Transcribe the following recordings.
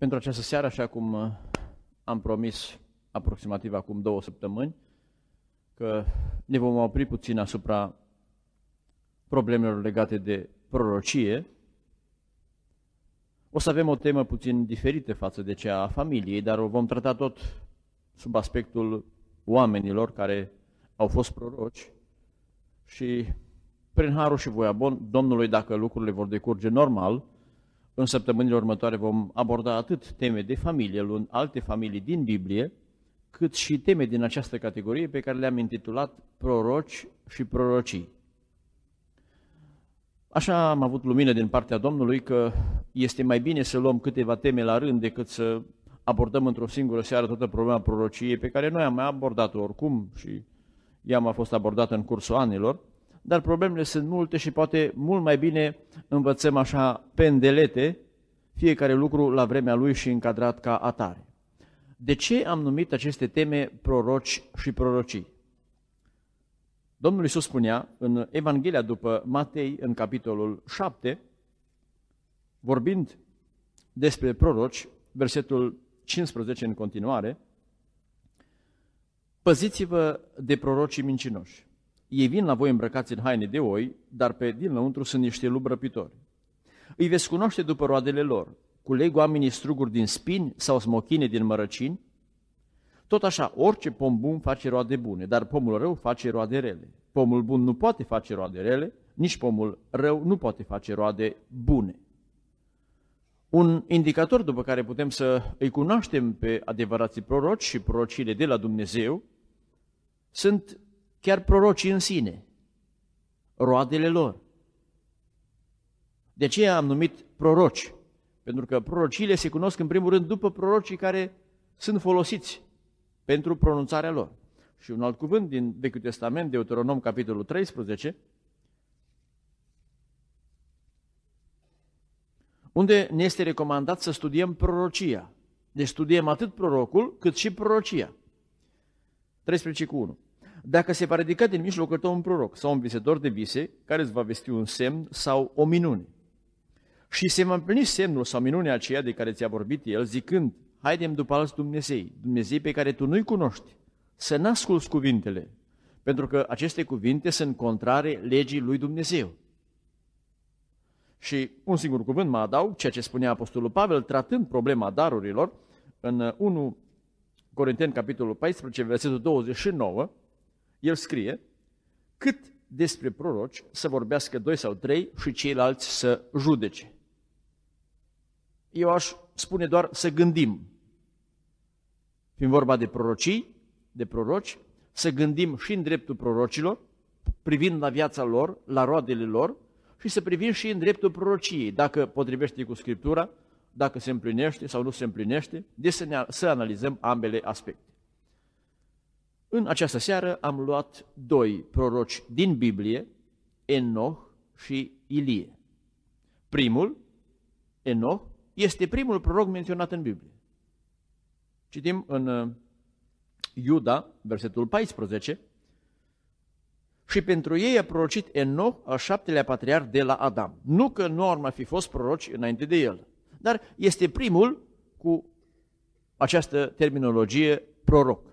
Pentru această seară, așa cum am promis aproximativ acum 2 săptămâni, că ne vom opri puțin asupra problemelor legate de prorocie, o să avem o temă puțin diferită față de cea a familiei, dar o vom trata tot sub aspectul oamenilor care au fost proroci și prin harul și voia Domnului, dacă lucrurile vor decurge normal, în săptămânile următoare vom aborda atât teme de familie, luând alte familii din Biblie, cât și teme din această categorie pe care le-am intitulat proroci și prorocii. Așa am avut lumină din partea Domnului că este mai bine să luăm câteva teme la rând decât să abordăm într-o singură seară toată problema prorociei, pe care noi am mai abordat-o oricum și ea a fost abordată în cursul anilor, dar problemele sunt multe și poate mult mai bine învățăm așa pe îndelete fiecare lucru la vremea lui și încadrat ca atare. De ce am numit aceste teme proroci și prorocii? Domnul Iisus spunea în Evanghelia după Matei, în capitolul 7, vorbind despre proroci, versetul 15 în continuare, păziți-vă de prorocii mincinoși. Ei vin la voi îmbrăcați în haine de oi, dar pe dinăuntru sunt niște lupi răpitori. Îi veți cunoaște după roadele lor. Culeg oamenii struguri din spini sau smochine din mărăcini? Tot așa, orice pom bun face roade bune, dar pomul rău face roade rele. Pomul bun nu poate face roade rele, nici pomul rău nu poate face roade bune. Un indicator după care putem să îi cunoaștem pe adevărații proroci și prorocile de la Dumnezeu sunt chiar prorocii în sine, roadele lor. De aceea am numit proroci, pentru că prorociile se cunosc în primul rând după prorocii care sunt folosiți pentru pronunțarea lor. Și un alt cuvânt din Vechiul Testament, Deuteronom, capitolul 13, unde ne este recomandat să studiem prorocia. Deci studiem atât prorocul cât și prorocia. 13:1. Dacă se va ridica din mijlocul tău un proroc sau un visător de vise, care îți va vesti un semn sau o minune, și se va împlini semnul sau minunea aceea de care ți-a vorbit el, zicând, haidem după alți Dumnezei, Dumnezei pe care tu nu-i cunoști, să n-asculți cuvintele, pentru că aceste cuvinte sunt contrare legii lui Dumnezeu. Și un singur cuvânt mă adaug, ceea ce spunea Apostolul Pavel, tratând problema darurilor, în 1 Corinten, capitolul 14, versetul 29, el scrie, cât despre proroci să vorbească 2 sau 3 și ceilalți să judece. Eu aș spune doar să gândim, fiind vorba de prorocii, de proroci, să gândim și în dreptul prorocilor, privind la viața lor, la roadele lor, și să privim și în dreptul prorociei, dacă potrivește cu Scriptura, dacă se împlinește sau nu se împlinește, deci să analizăm ambele aspecte. În această seară am luat 2 proroci din Biblie, Enoch și Ilie. Primul, Enoch, este primul proroc menționat în Biblie. Citim în Iuda, versetul 14, și pentru ei a prorocit Enoch, al 7-lea patriarh de la Adam. Nu că nu ar mai fi fost proroci înainte de el, dar este primul cu această terminologie proroc.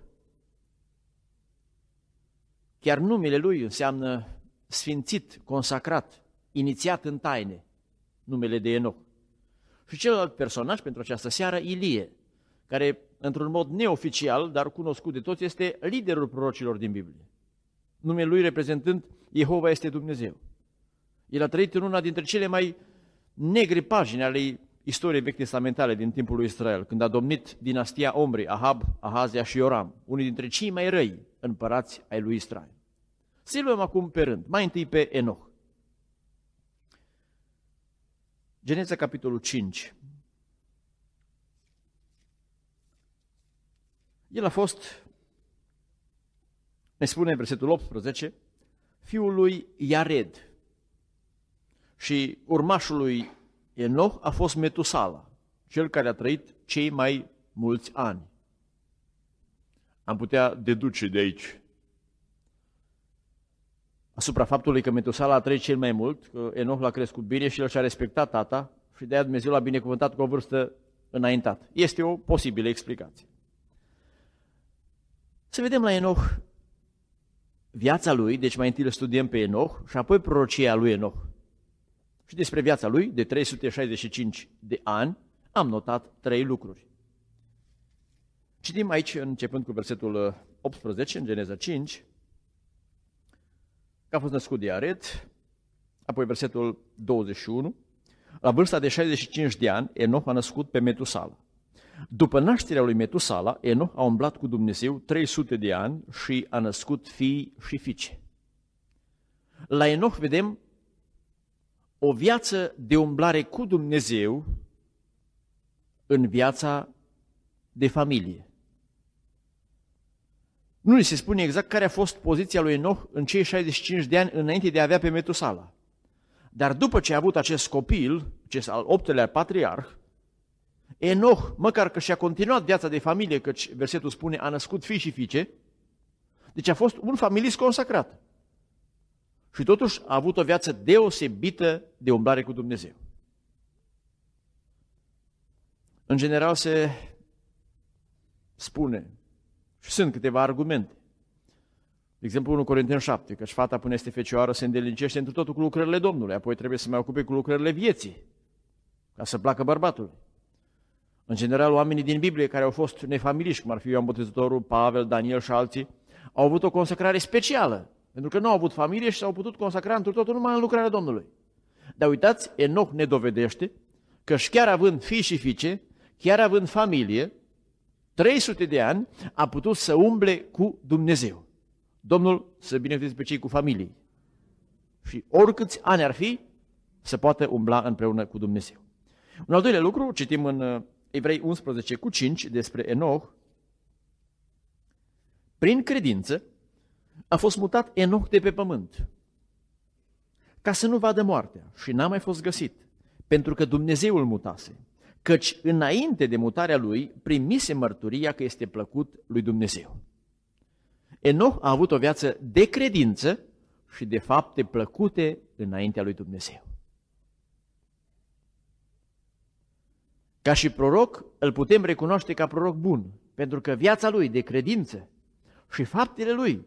Chiar numele lui înseamnă sfințit, consacrat, inițiat în taine, numele de Enoch. Și celălalt personaj pentru această seară, Ilie, care într-un mod neoficial, dar cunoscut de toți, este liderul prorocilor din Biblie. Numele lui reprezentând Jehova este Dumnezeu. El a trăit în una dintre cele mai negre pagini ale istoriei vechi-testamentale din timpul lui Israel, când a domnit dinastia Omri, Ahab, Ahazia și Ioram, unii dintre cei mai răi împărați ai lui Israel. Să-i luăm acum pe rând, mai întâi pe Enoch. Geneza, capitolul 5. El a fost, ne spune versetul 18, fiul lui Iared, și urmașul lui Enoch a fost Metusala, cel care a trăit cei mai mulți ani. Am putea deduce de aici, asupra faptului că Metusala a trăit cel mai mult, că Enoch l-a crescut bine și el și-a respectat tata și de-aia Dumnezeu l-a binecuvântat cu o vârstă înaintat. Este o posibilă explicație. Să vedem la Enoch viața lui, deci mai întâi îl studiem pe Enoch și apoi prorocia lui Enoch. Și despre viața lui, de 365 de ani, am notat trei lucruri. Citim aici, începând cu versetul 18, în Geneza 5, că a fost născut de Iared, apoi versetul 21, la vârsta de 65 de ani, Enoch a născut pe Metusala. După nașterea lui Metusala, Enoch a umblat cu Dumnezeu 300 de ani și a născut fii și fiice. La Enoch vedem o viață de umblare cu Dumnezeu în viața de familie. Nu ni se spune exact care a fost poziția lui Enoch în cei 65 de ani înainte de a avea pe Metusala. Dar după ce a avut acest copil, acest al 8-lea patriarh, Enoch, măcar că și-a continuat viața de familie, căci versetul spune, a născut fii și fiice, deci a fost un familist consacrat. Și totuși a avut o viață deosebită de umblare cu Dumnezeu. În general se spune, și sunt câteva argumente, de exemplu 1 Corinten 7, căci fata până este fecioară se îndelincește întru totul cu lucrările Domnului, apoi trebuie să mai ocupe cu lucrările vieții, ca să placă bărbatului. În general, oamenii din Biblie care au fost nefamiliști, cum ar fi Ioan Botezătorul, Pavel, Daniel și alții, au avut o consacrare specială, pentru că nu au avut familie și s-au putut consacra întru totul numai în lucrarea Domnului. Dar uitați, Enoch ne dovedește că și chiar având fii și fiice, chiar având familie, 300 de ani a putut să umble cu Dumnezeu. Domnul să binecuvânteze pe cei cu familie. Și oricâți ani ar fi, să poată umbla împreună cu Dumnezeu. Un al doilea lucru, citim în Evrei 11:5 despre Enoch. Prin credință a fost mutat Enoch de pe pământ, ca să nu vadă moartea, și n-a mai fost găsit, pentru că Dumnezeu îl mutase, căci înainte de mutarea lui primise mărturia că este plăcut lui Dumnezeu. Enoch a avut o viață de credință și de fapte plăcute înaintea lui Dumnezeu. Ca și proroc, îl putem recunoaște ca proroc bun, pentru că viața lui de credință și faptele lui,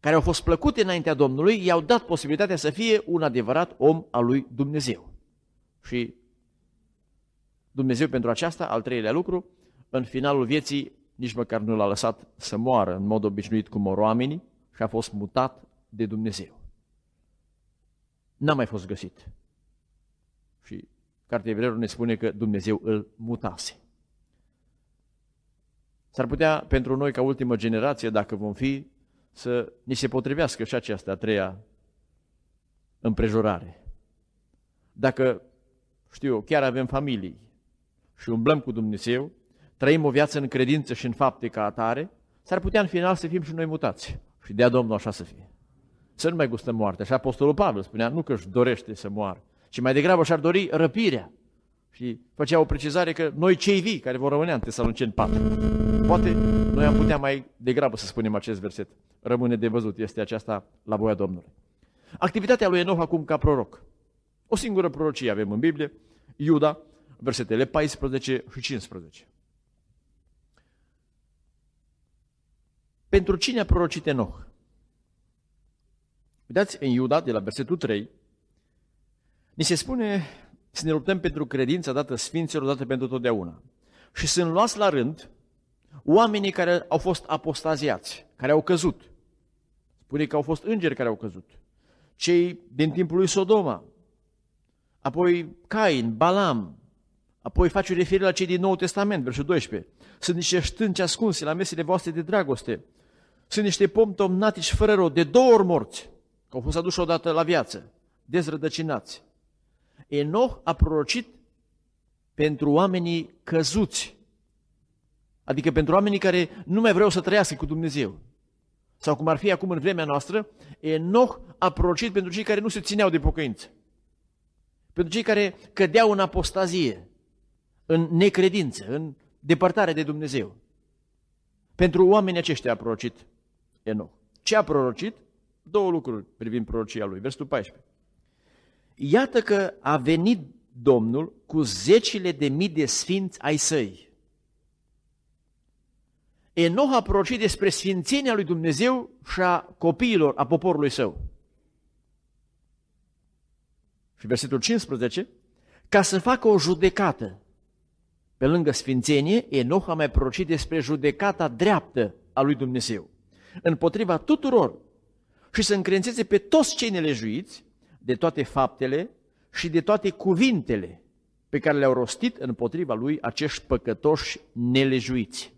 care au fost plăcute înaintea Domnului, i-au dat posibilitatea să fie un adevărat om al lui Dumnezeu. Și Dumnezeu pentru aceasta, al treilea lucru, în finalul vieții nici măcar nu l-a lăsat să moară în mod obișnuit cum mor oamenii și a fost mutat de Dumnezeu. N-a mai fost găsit. Și cartea Evreilor ne spune că Dumnezeu îl mutase. S-ar putea pentru noi ca ultimă generație, dacă vom fi, să ni se potrivească și aceasta a treia împrejurare. Dacă, știu eu, chiar avem familii și umblăm cu Dumnezeu, trăim o viață în credință și în fapte ca atare, s-ar putea în final să fim și noi mutați. Și dea Domnul așa să fie. Să nu mai gustăm moartea. Și Apostolul Pavel spunea, nu că își dorește să moară, ci mai degrabă și-ar dori răpirea. Și făcea o precizare că noi cei vii care vor rămânea în Tesaloniceni 4. Poate noi am putea mai degrabă să spunem acest verset. Rămâne de văzut, este aceasta la voia Domnului. Activitatea lui Enoch acum ca proroc. O singură prorocie avem în Biblie, Iuda, versetele 14 și 15. Pentru cine a prorocit Enoch? Uitați în Iuda, de la versetul 3, ni se spune să ne luptăm pentru credința dată sfinților, dată pentru totdeauna. Și sunt luați la rând oamenii care au fost apostaziați, care au căzut. Spune că au fost îngeri care au căzut. Cei din timpul lui Sodoma, apoi Cain, Balam, apoi face referire la cei din Noul Testament, versetul 12. Sunt niște stânci ascunse la mesele voastre de dragoste. Sunt niște pomi tomnatici fără rod, de două ori morți, că au fost aduși odată la viață, dezrădăcinați. Enoch a prorocit pentru oamenii căzuți, adică pentru oamenii care nu mai vreau să trăiască cu Dumnezeu. Sau cum ar fi acum în vremea noastră, Enoch a prorocit pentru cei care nu se țineau de pocăință, pentru cei care cădeau în apostazie, în necredință, în depărtare de Dumnezeu. Pentru oamenii aceștia a prorocit Enoch. Ce a prorocit? Două lucruri privind prorocia lui. Versetul 14. Iată că a venit Domnul cu zecile de mii de sfinți ai săi. Enoch a prorocit despre sfințenia lui Dumnezeu și a copiilor, a poporului său. Și versetul 15, ca să facă o judecată. Pe lângă sfințenie, Enoch a mai prorocit despre judecata dreaptă a lui Dumnezeu, împotriva tuturor, și să încredințeze pe toți cei nelejuiți de toate faptele și de toate cuvintele pe care le-au rostit împotriva lui acești păcătoși nelejuiți.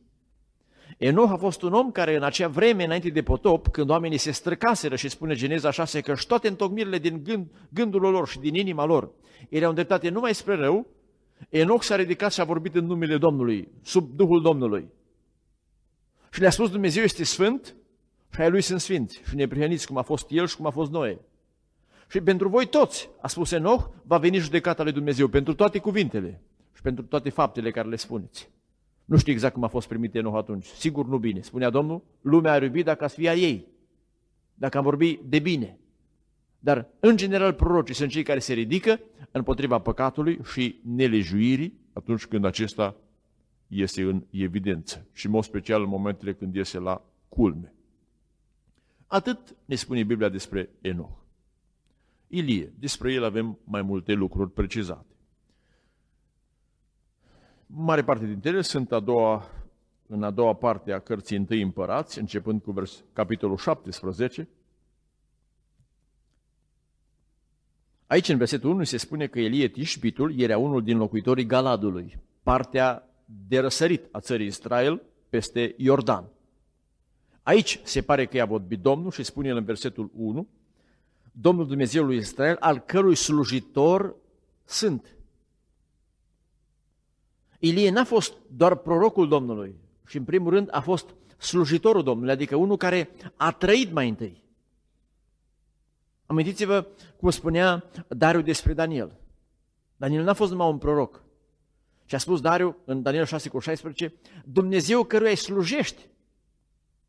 Enoch a fost un om care în acea vreme, înainte de potop, când oamenii se străcaseră, și spune Geneza 6 că și toate întocmirile din gândul lor și din inima lor erau îndreptate numai spre rău, Enoch s-a ridicat și a vorbit în numele Domnului, sub Duhul Domnului. Și le-a spus: Dumnezeu este sfânt și ai lui sunt sfinți și neprihăniți, cum a fost el și cum a fost Noe. Și pentru voi toți, a spus Enoch, va veni judecata lui Dumnezeu, pentru toate cuvintele și pentru toate faptele care le spuneți. Nu știu exact cum a fost primit Enoch atunci, sigur nu bine, spunea Domnul, lumea ar iubi dacă ați fi a ei, dacă am vorbit de bine. Dar, în general, prorocii sunt cei care se ridică împotriva păcatului și nelejuirii atunci când acesta iese în evidență și, în mod special, în momentele când iese la culme. Atât ne spune Biblia despre Enoch. Ilie, despre el avem mai multe lucruri precizate. Mare parte dintre ele sunt în a doua parte a cărții Întâi Împărați, începând cu capitolul 17. Aici, în versetul 1, se spune că Ilie Tișbitul era unul din locuitorii Galadului, partea de răsărit a țării Israel peste Iordan. Aici se pare că i-a vorbit Domnul și spune în versetul 1, Domnul Dumnezeul lui Israel, al cărui slujitor sunt. Ilie n-a fost doar prorocul Domnului, și în primul rând a fost slujitorul Domnului, adică unul care a trăit mai întâi. Amintiți-vă cum spunea Dariu despre Daniel. Daniel n-a fost numai un proroc. Și a spus Dariu în Daniel 6,16, Dumnezeu căruia îi slujești,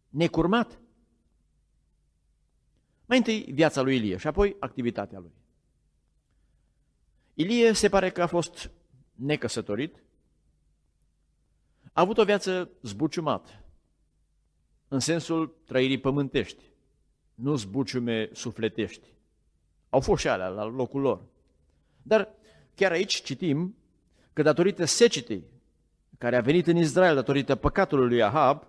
necurmat. Mai întâi viața lui Ilie și apoi activitatea lui. Ilie se pare că a fost necăsătorit, a avut o viață zbuciumată, în sensul trăirii pământești, nu zbuciume sufletești. Au fost și alea la locul lor. Dar chiar aici citim că datorită secetei care a venit în Israel, datorită păcatului lui Ahab,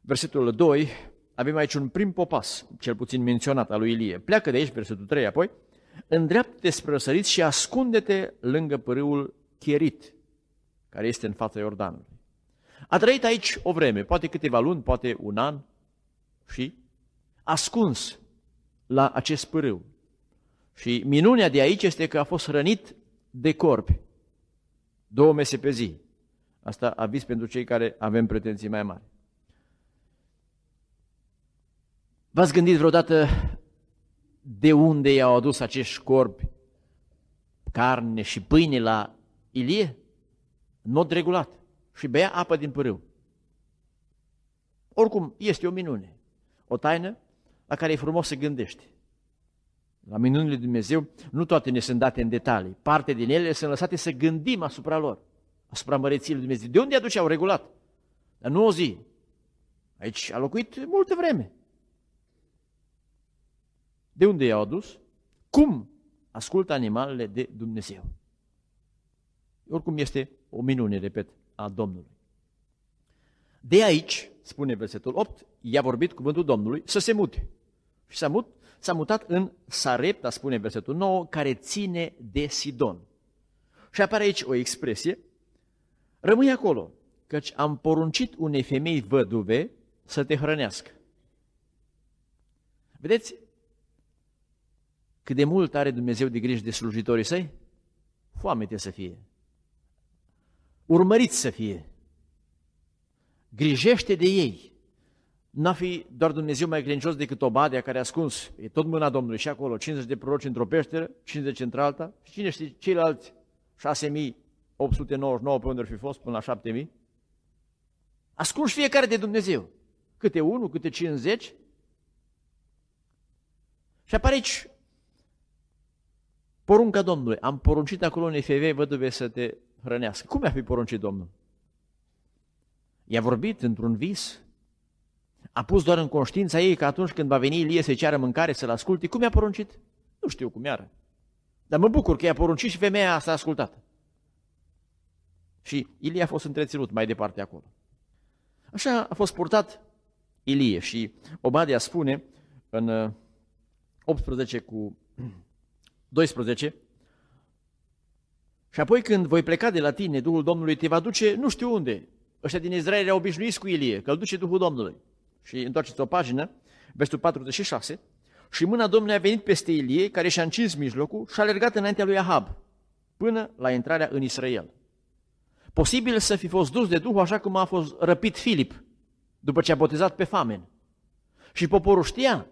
versetul 2, avem aici un prim popas, cel puțin menționat, al lui Ilie. Pleacă de aici, versetul 3, apoi, îndreaptă-te spre răsărit și ascunde-te lângă pârâul Cherit, care este în fața Iordanului. A trăit aici o vreme, poate câteva luni, poate un an, și ascuns la acest pârâu. Și minunea de aici este că a fost rănit de corbi, 2 mese pe zi. Asta aviz pentru cei care avem pretenții mai mari. V-ați gândit vreodată de unde i-au adus acești corbi carne și pâine la Ilie? În mod regulat. Și bea apă din pârâu. Oricum, este o minune, o taină la care e frumos să gândești. La minunile lui Dumnezeu nu toate ne sunt date în detalii. Parte din ele sunt lăsate să gândim asupra lor, asupra măreției lui Dumnezeu. De unde aduceau regulat? Dar nu o zi. Aici a locuit multă vreme. De unde i-au adus? Cum ascultă animalele de Dumnezeu? Oricum este o minune, repet, a Domnului. De aici, spune versetul 8, i-a vorbit cuvântul Domnului să se mute. Și s-a mutat în Sarepta, spune versetul 9, care ține de Sidon. Și apare aici o expresie: rămâi acolo, căci am poruncit unei femei văduve să te hrănească. Vedeți cât de mult are Dumnezeu de grijă de slujitorii săi? Foamete să fie, urmăriți să fie, grijește de ei. N-a fi doar Dumnezeu mai credincios decât Obadea, care a ascuns, e tot mâna Domnului și acolo, 50 de proroci într-o peșteră, 50 într-alta, și cine știe ceilalți 6899 pe unde ar fi fost, până la 7000? Ascunși fiecare de Dumnezeu, câte unul, câte 50. Și apare aici Porunca Domnului, am poruncit acolo unei femei văduve să te hrănească. Cum i-a fi poruncit Domnul? I-a vorbit într-un vis? A pus doar în conștiința ei că atunci când va veni Ilie să-i ceară mâncare, să-l asculte? Cum i-a poruncit? Nu știu cum i-a. Dar mă bucur că i-a poruncit și femeia asta a ascultat. Și Ilie a fost întreținut mai departe acolo. Așa a fost purtat Ilie și Obadia spune în 18:12, și apoi când voi pleca de la tine, Duhul Domnului te va duce nu știu unde. Ăștia din Israel erau obișnuiți cu Ilie, că îl duce Duhul Domnului. Și întoarceți o pagină, versul 46, și mâna Domnului a venit peste Ilie, care și-a încins mijlocul și a alergat înaintea lui Ahab, până la intrarea în Israel. Posibil să fi fost dus de Duhul așa cum a fost răpit Filip, după ce a botezat pe fameni. Și poporul știa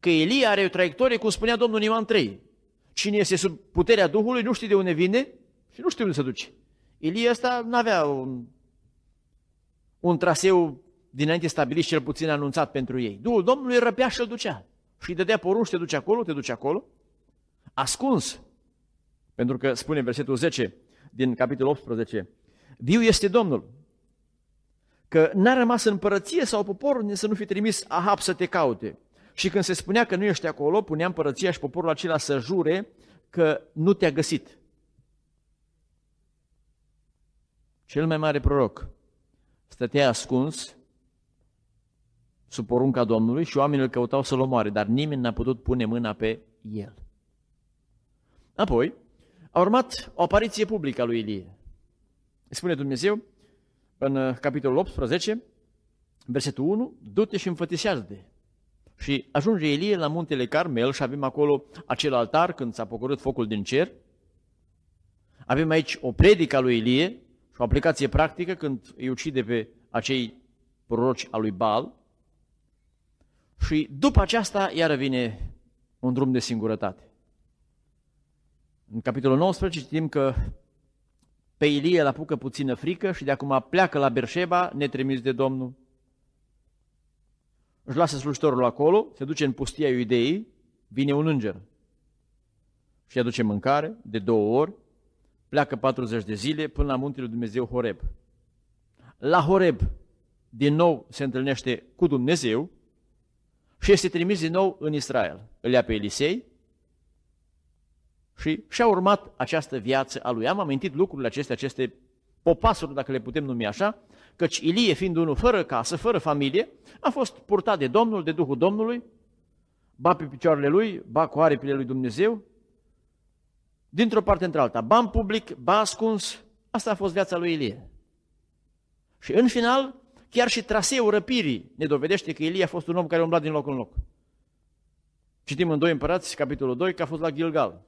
că Ilie are o traiectorie, cum spunea Domnul în Ioan 3. Cine este sub puterea Duhului nu știe de unde vine și nu știe unde se duce. Ilie ăsta nu avea un traseu dinainte stabilit, cel puțin anunțat pentru ei. Duhul Domnului răpea și îl ducea. Și îi dădea porunci, te duce acolo, te duce acolo. Ascuns, pentru că spune versetul 10 din capitolul 18, viu este Domnul, că n-a rămas împărăție sau popor să nu fi trimis Ahab să te caute. Și când se spunea că nu ești acolo, punea împărăția și poporul acela să jure că nu te-a găsit. Cel mai mare proroc stătea ascuns sub porunca Domnului și oamenii îl căutau să-l omoare, dar nimeni n-a putut pune mâna pe el. Apoi a urmat o apariție publică a lui Ilie. Spune Dumnezeu în capitolul 18, versetul 1, du-te și înfățișează-te. Și ajunge Ilie la muntele Carmel și avem acolo acel altar când s-a pogorât focul din cer. Avem aici o predică a lui Ilie și o aplicație practică când îi ucide pe acei proroci al lui Baal. Și după aceasta iară vine un drum de singurătate. În capitolul 19 citim că pe Ilie îl apucă puțină frică și de acum pleacă la Berșeba, netrimis de Domnul. Își lasă slujitorul acolo, se duce în pustia Iudeii, vine un înger și aduce mâncare de 2 ori, pleacă 40 de zile până la muntele lui Dumnezeu Horeb. La Horeb din nou se întâlnește cu Dumnezeu și este trimis din nou în Israel. Îl ia pe Elisei și-a urmat această viață a lui. Am amintit lucrurile acestea, aceste popasuri, dacă le putem numi așa, căci Ilie, fiind unul fără casă, fără familie, a fost purtat de Domnul, de Duhul Domnului, ba pe picioarele lui, ba cu aripile lui Dumnezeu, dintr-o parte într-alta, ba în public, ba ascuns. Asta a fost viața lui Ilie. Și în final, chiar și traseul răpirii ne dovedește că Ilie a fost un om care umbla din loc în loc. Citim în 2 Împărați, capitolul 2, că a fost la Gilgal.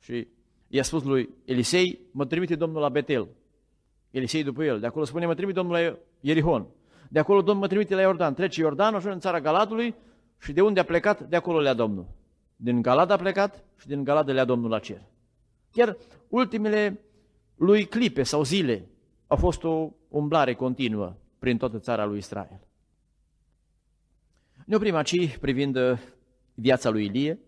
Și i-a spus lui Elisei, mă trimite Domnul la Betel. Elisei după el. De acolo spune, mă trimite Domnul la Ierihon. De acolo Domnul mă trimite la Iordan. Trece Iordan, ajunge în țara Galadului și de unde a plecat, de acolo le-a Domnul. Din Galad a plecat și din Galad le-a Domnul la cer. Chiar ultimele lui clipe sau zile au fost o umblare continuă prin toată țara lui Israel. Ne oprim aici privind viața lui Ilie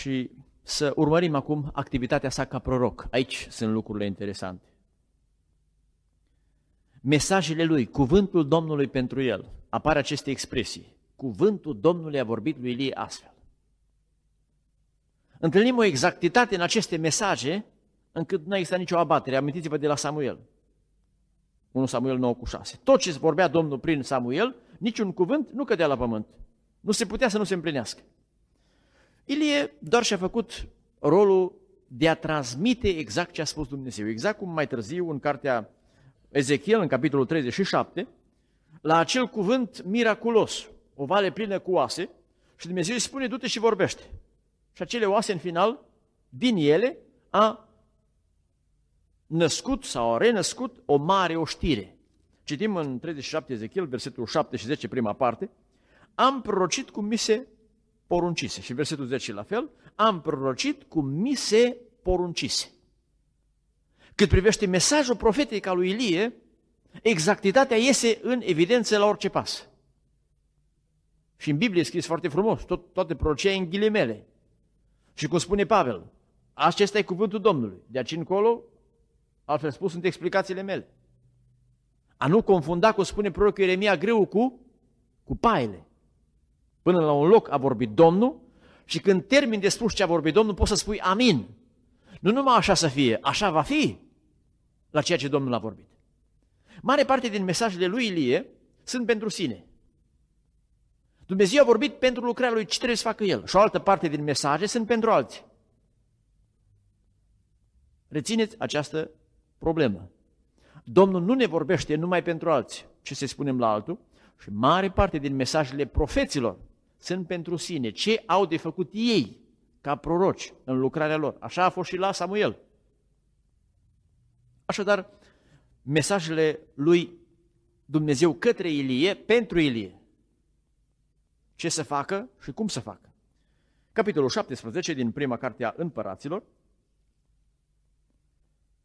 și să urmărim acum activitatea sa ca proroc. Aici sunt lucrurile interesante. Mesajele lui, cuvântul Domnului pentru el, apar aceste expresii. Cuvântul Domnului a vorbit lui Ilie astfel. Întâlnim o exactitate în aceste mesaje încât nu a existat nicio abatere. Amintiți-vă de la Samuel. 1 Samuel 9:6. Tot ce vorbea Domnul prin Samuel, niciun cuvânt nu cădea la pământ. Nu se putea să nu se împlinească. Ilie doar și-a făcut rolul de a transmite exact ce a spus Dumnezeu. Exact cum mai târziu în cartea Ezechiel, în capitolul 37, la acel cuvânt miraculos, o vale plină cu oase, și Dumnezeu îi spune, du-te și vorbește. Și acele oase, în final, din ele a născut sau a renăscut o mare oștire. Citim în 37 Ezechiel, versetul 7 și 10, prima parte, am prorocit cum mi se poruncise. Și versetul 10 la fel, am prorocit cum mi se poruncise. Cât privește mesajul profetic al lui Ilie, exactitatea iese în evidență la orice pas. Și în Biblie e scris foarte frumos, toate prorocia în ghilimele. Și cum spune Pavel, acesta e cuvântul Domnului. De aici încolo, altfel spus, sunt explicațiile mele. A nu confunda, cum spune prorocul Ieremia, greu cu paiele. Până la un loc a vorbit Domnul și când termin de spus ce a vorbit Domnul, poți să spui amin. Nu numai așa să fie, așa va fi la ceea ce Domnul a vorbit. Mare parte din mesajele lui Ilie sunt pentru sine. Dumnezeu a vorbit pentru lucrarea lui, ce trebuie să facă el? Și o altă parte din mesaje sunt pentru alții. Rețineți această problemă. Domnul nu ne vorbește numai pentru alții, ce să spunem la altul, și mare parte din mesajele profeților sunt pentru sine, ce au de făcut ei ca proroci în lucrarea lor. Așa a fost și la Samuel. Așadar, mesajele lui Dumnezeu către Ilie, pentru Ilie, ce să facă și cum să facă. Capitolul 17 din prima carte a Împăraților,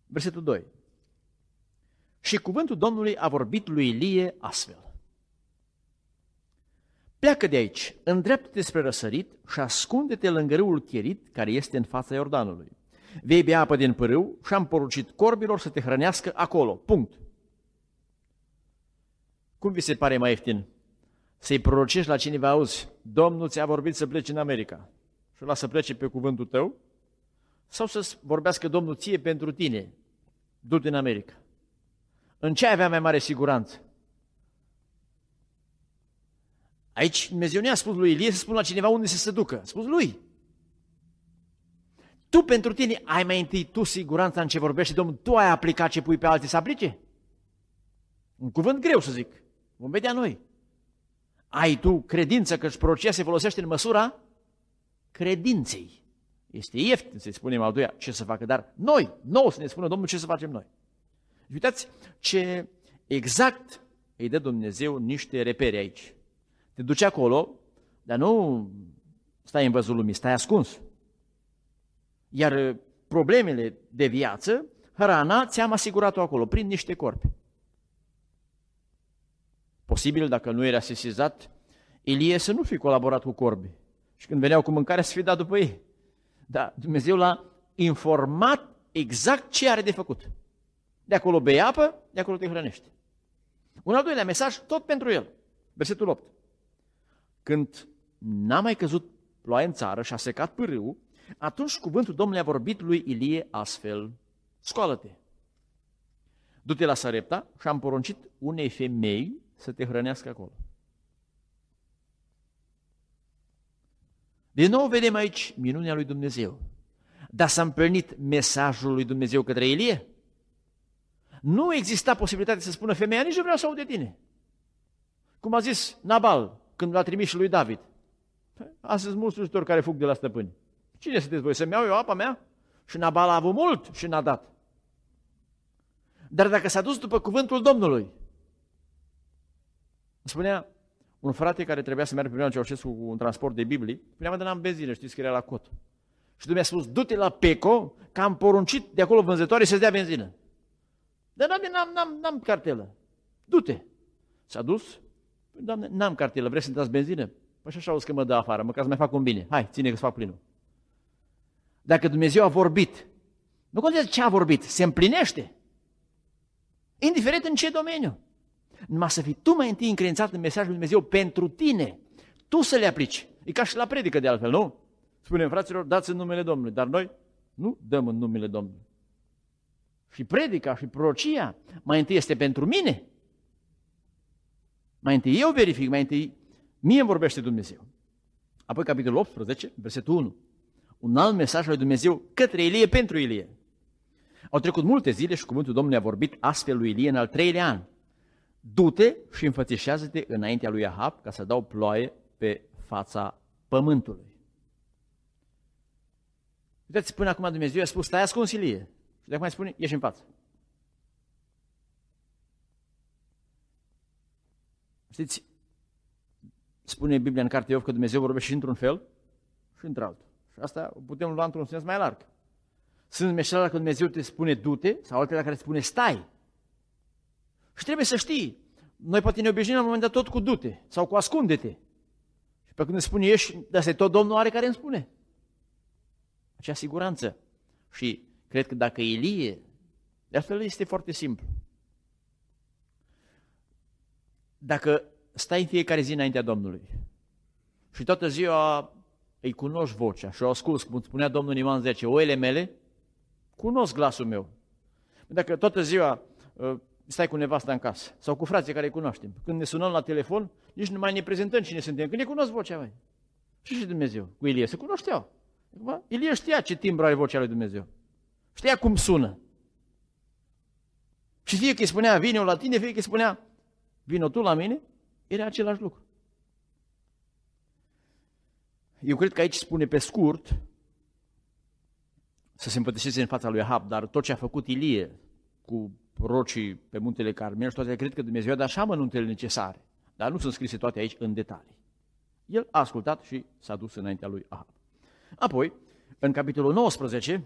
versetul 2. Și cuvântul Domnului a vorbit lui Ilie astfel. Pleacă de aici, îndreaptă-te spre răsărit și ascunde-te lângă râul Cherit, care este în fața Iordanului. Vei bea apă din pârâu și am poruncit corbilor să te hrănească acolo. Punct. Cum vi se pare mai ieftin? Să-i prorocești la cineva, auzi, Domnul ți-a vorbit să pleci în America și lasă să plece pe cuvântul tău, sau să vorbească Domnul ție pentru tine, du-te în America. În ce avea mai mare siguranță? Aici Dumnezeu nu a spus lui Ilie să spună la cineva unde să se ducă, a spus lui. Tu pentru tine ai mai întâi tu siguranța în ce vorbești, Domnul, tu ai aplicat ce pui pe alții să aplice? Un cuvânt greu să zic, vom vedea noi. Ai tu credință că prorocia se folosește în măsura credinței. Este ieftin să-i spunem al doilea ce să facă, dar noi să ne spună Domnul ce să facem noi. Uitați ce exact îi dă Dumnezeu niște repere aici. Te duci acolo, dar nu stai în văzul lumii, stai ascuns. Iar problemele de viață, hrana, ți-am asigurat-o acolo, prin niște corpi. Posibil, dacă nu era sesizat, Ilie să nu fi colaborat cu corbi și când veneau cu mâncare să fi dat după ei. Dar Dumnezeu l-a informat exact ce are de făcut. De acolo bei apă, de acolo te hrănești. Un al doilea mesaj, tot pentru el. Versetul 8. Când n-a mai căzut ploaie în țară și a secat pârâul, atunci cuvântul Domnului a vorbit lui Ilie astfel. Scoală-te, du-te la Sarepta și am poruncit unei femei să te hrănească acolo. Din nou vedem aici minunea lui Dumnezeu. Dar s-a împlinit mesajul lui Dumnezeu către Ilie? Nu exista posibilitatea să spună femeia, nici nu vreau să aud de tine. Cum a zis Nabal când l-a trimis și lui David. Astăzi mulți slujitori care fug de la stăpâni. Cine sunteți voi? Să-mi iau eu apa mea? Și Nabal a avut mult și n-a dat. Dar dacă s-a dus după cuvântul Domnului, spunea un frate care trebuia să meargă pe Ioan Ceaușescu cu un transport de Biblii, spunea, mă, dar n-am benzină, știți că era la cot. Și Dumnezeu a spus, du-te la Peco, că am poruncit de acolo vânzătoare să-ți dea benzină. Dar, Doamne, n-am cartelă. Du-te. S-a dus, Doamne, n-am cartelă, vreți să-mi dați benzină? Păi și așa auzi că mă dă afară, măcar să mai fac un bine. Hai, ține că-ți fac plinul. Dacă Dumnezeu a vorbit, nu contează ce a vorbit, se împlinește. Indiferent în ce domeniu. Numai să fii tu mai întâi încredințat în mesajul lui Dumnezeu pentru tine. Tu să le aplici. E ca și la predică de altfel, nu? Spunem, fraților, dați în numele Domnului, dar noi nu dăm în numele Domnului. Și predica și prorocia mai întâi este pentru mine. Mai întâi eu verific, mai întâi mie îmi vorbește Dumnezeu. Apoi capitolul 18, versetul 1. Un alt mesaj al lui Dumnezeu către Ilie, pentru Ilie. Au trecut multe zile și cuvântul Domnului a vorbit astfel lui Ilie în al 3-lea an. Du-te și înfățișează-te înaintea lui Ahab ca să dau ploaie pe fața pământului. Uitați, până acum Dumnezeu a spus, stai ascuns, Ilie. Și de acum îi spune, ieși în față. Știți, spune Biblia în cartea Iov că Dumnezeu vorbește și într-un fel și într-altul. Și asta putem lua într-un sens mai larg. Sunt meșelele că Dumnezeu te spune du-te sau altele care te spune stai. Și trebuie să știi, noi poate ne obișnim la un moment dat tot cu du-te sau cu ascunde-te. Și pe când îmi spune ieși, dar asta e tot Domnul are care îmi spune. acea siguranță. Și cred că dacă Ilie, de altfel este foarte simplu. Dacă stai în fiecare zi înaintea Domnului și toată ziua îi cunoști vocea și o asculți, cum spunea Domnul în Ioan 10, oile mele cunosc glasul meu. Dacă toată ziua stai cu nevasta în casă sau cu frații care îi cunoaștem, când ne sunăm la telefon, nici nu mai ne prezentăm cine suntem, când ne cunosc vocea, mai. Și Dumnezeu cu Ilie se cunoșteau. Ilie știa ce timbru are vocea lui Dumnezeu, știa cum sună. Și fie că îi spunea vino la tine, fie că îi spunea vino tu la mine, era același lucru. Eu cred că aici spune pe scurt să se împătășeze în fața lui Ahab, dar tot ce a făcut Ilie cu rocii pe muntele Carmel și toate, cred că Dumnezeu a dat și amănuntele necesare, dar nu sunt scrise toate aici în detalii. El a ascultat și s-a dus înaintea lui Ahab. Apoi, în capitolul 19,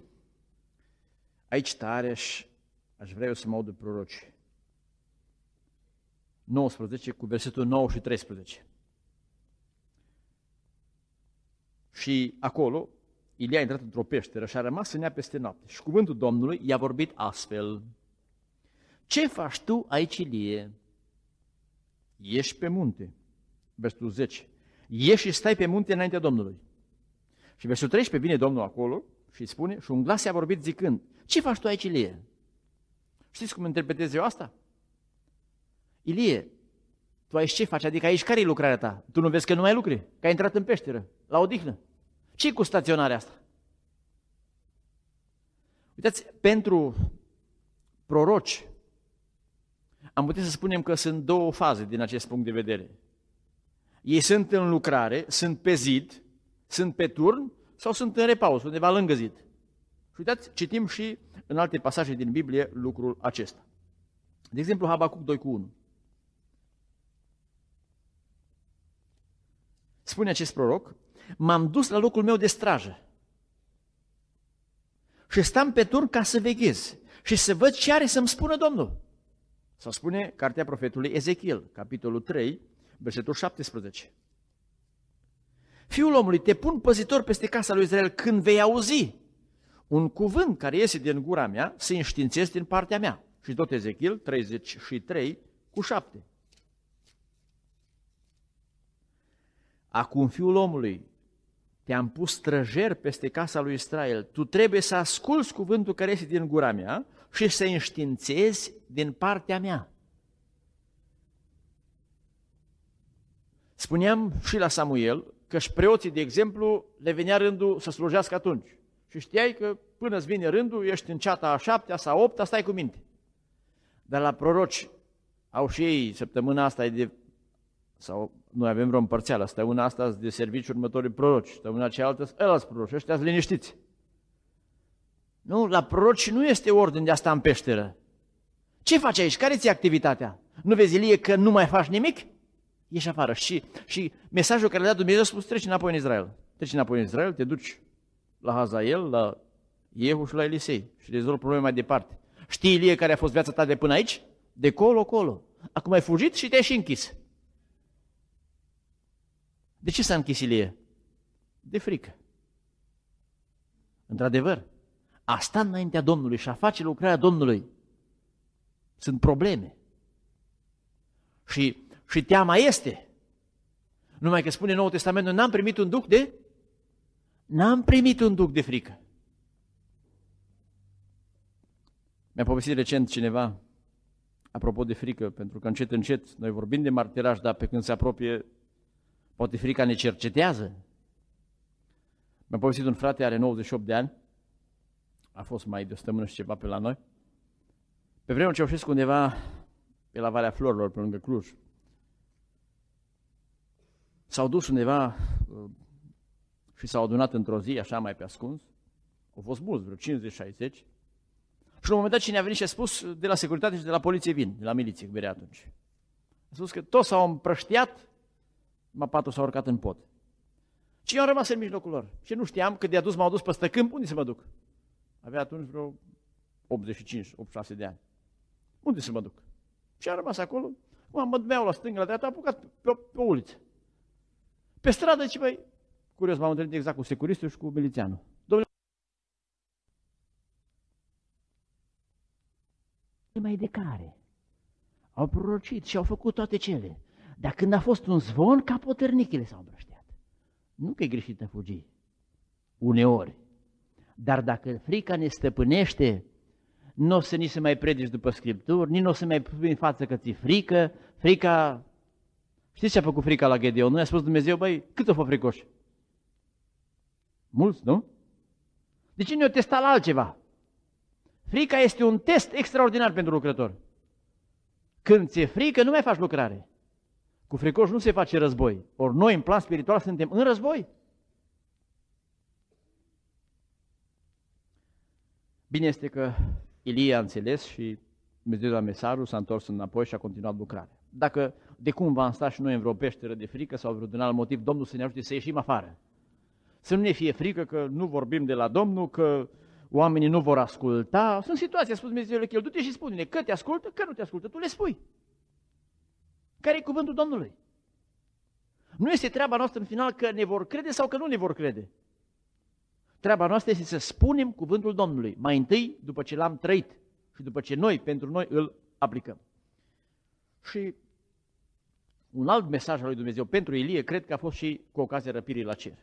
aici tare și aș vrea eu să mă aud de proroci. 19 cu versetul 9 și 13. Și acolo Ilie a intrat într-o peșteră și a rămas în ea peste noapte. Și cuvântul Domnului i-a vorbit astfel: ce faci tu aici, Ilie? Ieși pe munte. Versetul 10. Ieși și stai pe munte înaintea Domnului. Și versetul 13 vine Domnul acolo și îi spune, și un glas i-a vorbit zicând: ce faci tu aici, Ilie? Știți cum interpretez eu asta? Ilie, tu aici ce faci? Adică aici care e lucrarea ta? Tu nu vezi că nu mai lucri? Că ai intrat în peșteră, la odihnă. Ce-i cu staționarea asta? Uitați, pentru proroci am putea să spunem că sunt două faze din acest punct de vedere. Ei sunt în lucrare, sunt pe zid, sunt pe turn sau sunt în repaus, undeva lângă zid. Și uitați, citim și în alte pasaje din Biblie lucrul acesta. De exemplu, Habacuc 2:1. Spune acest proroc: m-am dus la locul meu de strajă și stam pe turn ca să veghez și să văd ce are să-mi spună Domnul. Sau spune cartea profetului Ezechiel, capitolul 3, versetul 17. Fiul omului, te pun păzitor peste casa lui Israel când vei auzi un cuvânt care iese din gura mea, să-i înștiințez din partea mea. Și tot Ezechiel 33 cu 7. Acum, fiul omului, te-am pus străjer peste casa lui Israel, tu trebuie să asculți cuvântul care este din gura mea și să înștiințezi din partea mea. Spuneam și la Samuel că și preoții, de exemplu, le venea rândul să slujească atunci. Și știai că până îți vine rândul, ești în ceata a 7-a sau a 8-a, stai cu minte. Dar la proroci au și ei, săptămâna asta e de... sau noi avem vreo împărțeală, săptămâna asta de serviciu următorii proroci, săptămâna cealaltă ălalți proroci, ăștia-s liniștiți. Nu, la proroci nu este ordin de a sta în peșteră. Ce faci aici? Care ți-e activitatea? Nu vezi, Ilie, că nu mai faci nimic? Ieși afară. Și mesajul care le-a dat Dumnezeu a spus: treci înapoi în Israel. Treci înapoi în Israel, te duci la Hazael, la Iehu și la Elisei și rezolvi probleme mai departe. Știi, Ilie, care a fost viața ta de până aici? De colo-colo. Acum ai fugit și te-ai și închis. De ce s-a închis Ilie? De frică. Într-adevăr, a sta înaintea Domnului și a face lucrarea Domnului sunt probleme. Și teama este. Numai că spune Noul Testament: n-am primit un duc de frică. Mi-a povestit recent cineva, apropo de frică, pentru că încet, încet, noi vorbim de martiraj, dar pe când se apropie, poate frica ne cercetează. Mi-a povestit un frate, are 98 de ani, a fost mai de o săptămână și ceva pe la noi. Pe vremea Ceaușescu, undeva pe la Valea Florilor, pe lângă Cluj, s-au dus undeva și s-au adunat într-o zi, așa mai pe ascuns. Au fost mulți, vreo 50-60. Și la un moment dat cine a venit și a spus, de la securitate și de la poliție vin, de la miliție, că era atunci. A spus că toți s-au împrăștiat, numai patru s-au urcat în pod. Și eu am rămas în mijlocul lor. Și nu știam că de-a dus, m-au dus pe stăcâmp, unde să mă duc? Avea atunci vreo 85-86 de ani. Unde să mă duc? Și am rămas acolo, mă dumeau la stânga, la dreapta, am apucat pe uliță. Pe stradă, curios, m-am întâlnit exact cu securistul și cu milițianul. Domnule, mai de care. Au prorocit și au făcut toate cele. Dar când a fost un zvon, capoternichile s-au îmbrășteat. Nu că e greșit a fugi, uneori. Dar dacă frica ne stăpânește, nu o să ni se mai predici după Scripturi, nici nu o să mai pui în față că ți-e frică. Frica... Știți ce a făcut frica la Gedeon? Nu i-a spus Dumnezeu, băi, cât o fă fricoși? Mulți, nu? De ce ne-o testa la altceva? Frica este un test extraordinar pentru lucrător. Când ți-e frică, nu mai faci lucrare. Cu fricoși nu se face război. Ori noi, în plan spiritual, suntem în război. Bine este că Ilie a înțeles și Dumnezeu la Mesaru s-a întors înapoi și a continuat lucrarea. Dacă de cumva am stat și noi în vreo peșteră de frică sau vreun alt motiv, Domnul să ne ajute să ieșim afară. Să nu ne fie frică că nu vorbim de la Domnul, că oamenii nu vor asculta. Sunt situații, a spus Dumnezeule Chel, du-te și spune-ne că te ascultă, că nu te ascultă, tu le spui. Care e cuvântul Domnului? Nu este treaba noastră în final că ne vor crede sau că nu ne vor crede. Treaba noastră este să spunem cuvântul Domnului, mai întâi după ce l-am trăit și după ce noi, pentru noi, îl aplicăm. Și un alt mesaj al lui Dumnezeu pentru Ilie, cred că a fost și cu ocazia răpirii la cer.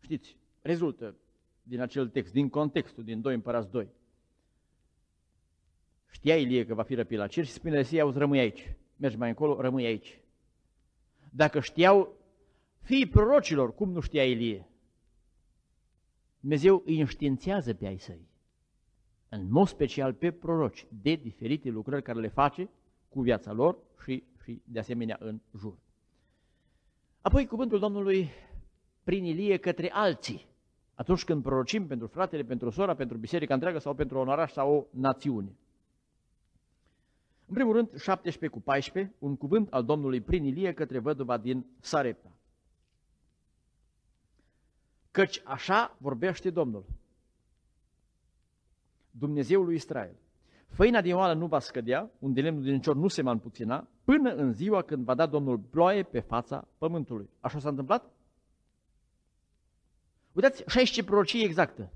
Știți, rezultă din acel text, din contextul, din 2 Împărați 2. Știa Ilie că va fi răpit la cer și spune Elisei, auzi, rămâi aici, mergi mai încolo, rămâi aici. Dacă știau fiii prorocilor, cum nu știa Ilie? Dumnezeu îi înștiințează pe ai săi, în mod special pe proroci, de diferite lucrări care le face cu viața lor și de asemenea în jur. Apoi cuvântul Domnului prin Ilie către alții, atunci când prorocim pentru fratele, pentru sora, pentru biserica întreagă sau pentru un oraș sau o națiune. În primul rând, 17:14, un cuvânt al Domnului prin Ilie către văduva din Sarepta. Căci așa vorbește Domnul, Dumnezeul lui Israel. Făina din oală nu va scădea, unde lemnul din cior nu se va împuțina, până în ziua când va da Domnul ploaie pe fața pământului. Așa s-a întâmplat? Uitați, 16 prorocie exactă.